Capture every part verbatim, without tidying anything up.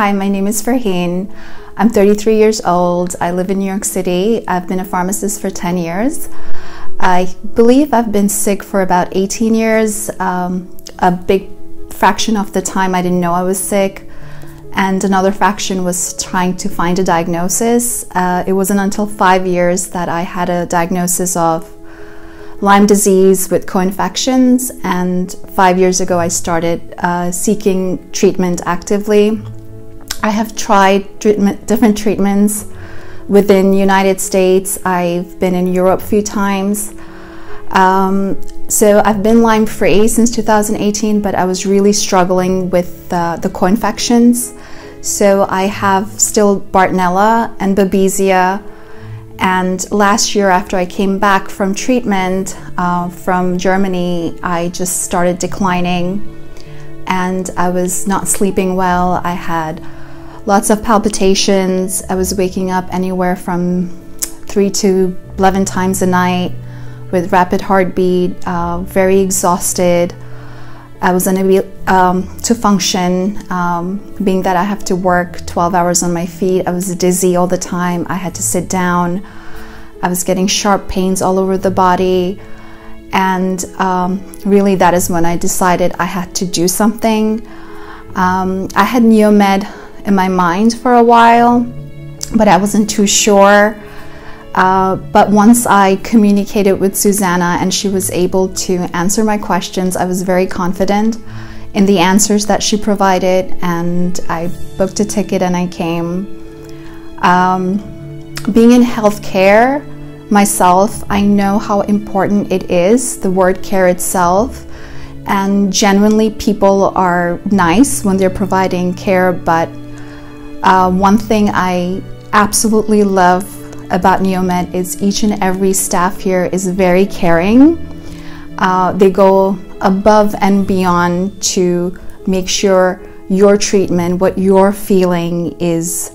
Hi, my name is Farheen. I'm thirty-three years old. I live in New York City. I've been a pharmacist for ten years. I believe I've been sick for about eighteen years. Um, a big fraction of the time I didn't know I was sick, and another fraction was trying to find a diagnosis. Uh, it wasn't until five years that I had a diagnosis of Lyme disease with co-infections, and five years ago I started uh, seeking treatment actively. I have tried treatment, different treatments within the United States. I've been in Europe a few times. Um, so I've been Lyme free since two thousand eighteen, but I was really struggling with uh, the co-infections. So I have still Bartonella and Babesia. And last year, after I came back from treatment uh, from Germany, I just started declining and I was not sleeping well. I had lots of palpitations. I was waking up anywhere from three to eleven times a night with rapid heartbeat, uh, very exhausted. I was unable um, to function, um, being that I have to work twelve hours on my feet. I was dizzy all the time. I had to sit down. I was getting sharp pains all over the body. And um, really, that is when I decided I had to do something. Um, I had Neomed in my mind for a while, but I wasn't too sure. Uh, but once I communicated with Susanna and she was able to answer my questions, I was very confident in the answers that she provided, and I booked a ticket and I came. Um, being in healthcare myself, I know how important it is, the word care itself, and genuinely people are nice when they're providing care, but uh, one thing I absolutely love about Neomed is each and every staff here is very caring. Uh, they go above and beyond to make sure your treatment, what you're feeling is,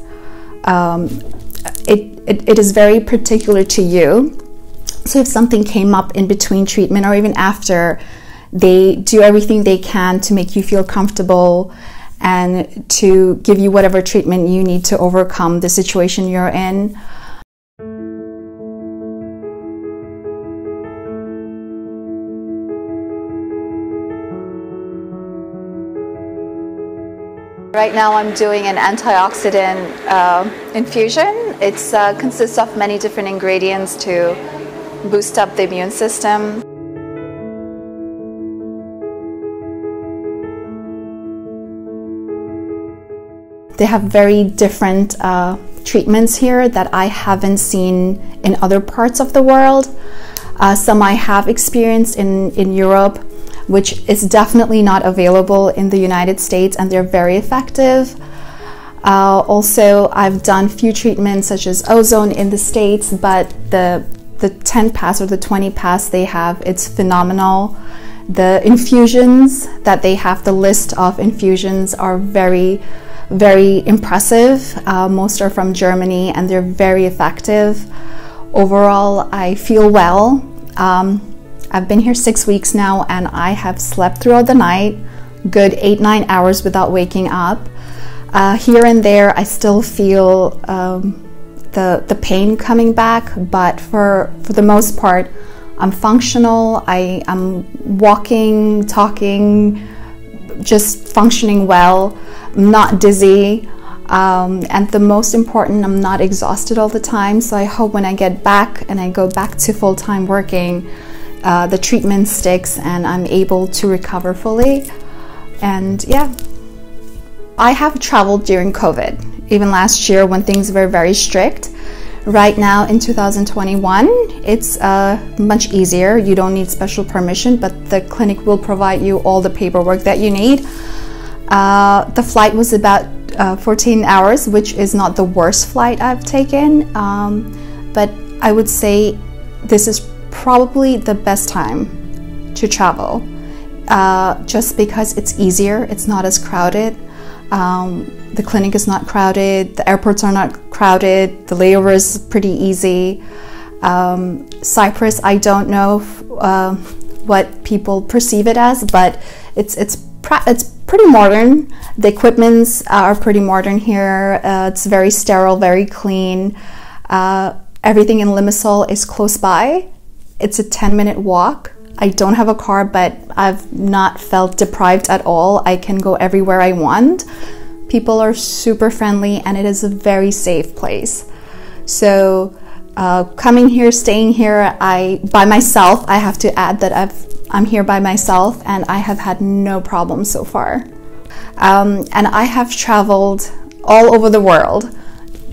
um, it, it, it is very particular to you. So if something came up in between treatment or even after, they do everything they can to make you feel comfortable and to give you whatever treatment you need to overcome the situation you're in. Right now I'm doing an antioxidant uh, infusion. It uh, consists of many different ingredients to boost up the immune system. They have very different uh, treatments here that I haven't seen in other parts of the world. Uh, some I have experienced in, in Europe, which is definitely not available in the United States, and they're very effective. Uh, also, I've done few treatments such as ozone in the States, but the, the ten pass or the twenty pass they have, it's phenomenal. The infusions that they have, the list of infusions are very, very impressive. Uh, most are from Germany and they're very effective. Overall, I feel well. Um, I've been here six weeks now and I have slept throughout the night, good eight, nine hours without waking up. Uh, here and there I still feel um, the, the pain coming back, but for, for the most part I'm functional. I am walking, talking, just functioning well, I'm not dizzy, um, and the most important, I'm not exhausted all the time. So I hope when I get back and I go back to full-time working, Uh, the treatment sticks and I'm able to recover fully. And yeah, I have traveled during COVID, even last year when things were very strict. Right now in two thousand twenty-one, it's uh, much easier. You don't need special permission, but the clinic will provide you all the paperwork that you need. Uh, the flight was about uh, fourteen hours, which is not the worst flight I've taken, um, but I would say this is probably the best time to travel, uh, just because it's easier, it's not as crowded, um, the clinic is not crowded, the airports are not crowded, the layover is pretty easy. Um, Cyprus, I don't know if, uh, what people perceive it as, but it's, it's, pra it's pretty modern. The equipments are pretty modern here. Uh, it's very sterile, very clean. Uh, everything in Limassol is close by. It's a ten minute walk. I don't have a car, but I've not felt deprived at all. I can go everywhere I want. People are super friendly and it is a very safe place. So uh, coming here, staying here, I by myself, I have to add that I've I'm here by myself and I have had no problems so far. Um, and I have traveled all over the world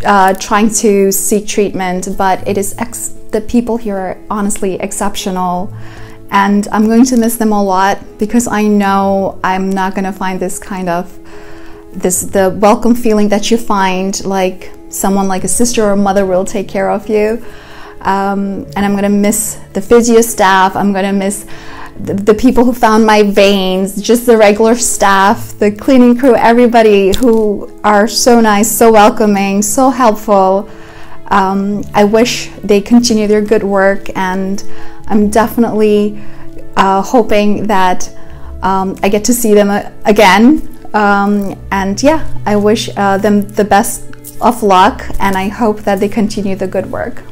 uh, trying to seek treatment, but it is ex the people here are honestly exceptional. And I'm going to miss them a lot because I know I'm not going to find this kind of this the welcome feeling that you find like someone like a sister or a mother will take care of you. Um, and I'm going to miss the physio staff. I'm going to miss the, the people who found my veins, just the regular staff, the cleaning crew, everybody who are so nice, so welcoming, so helpful. Um, I wish they continue their good work, and I'm definitely uh, hoping that um, I get to see them again. Um, and yeah, I wish uh, them the best of luck, and I hope that they continue the good work.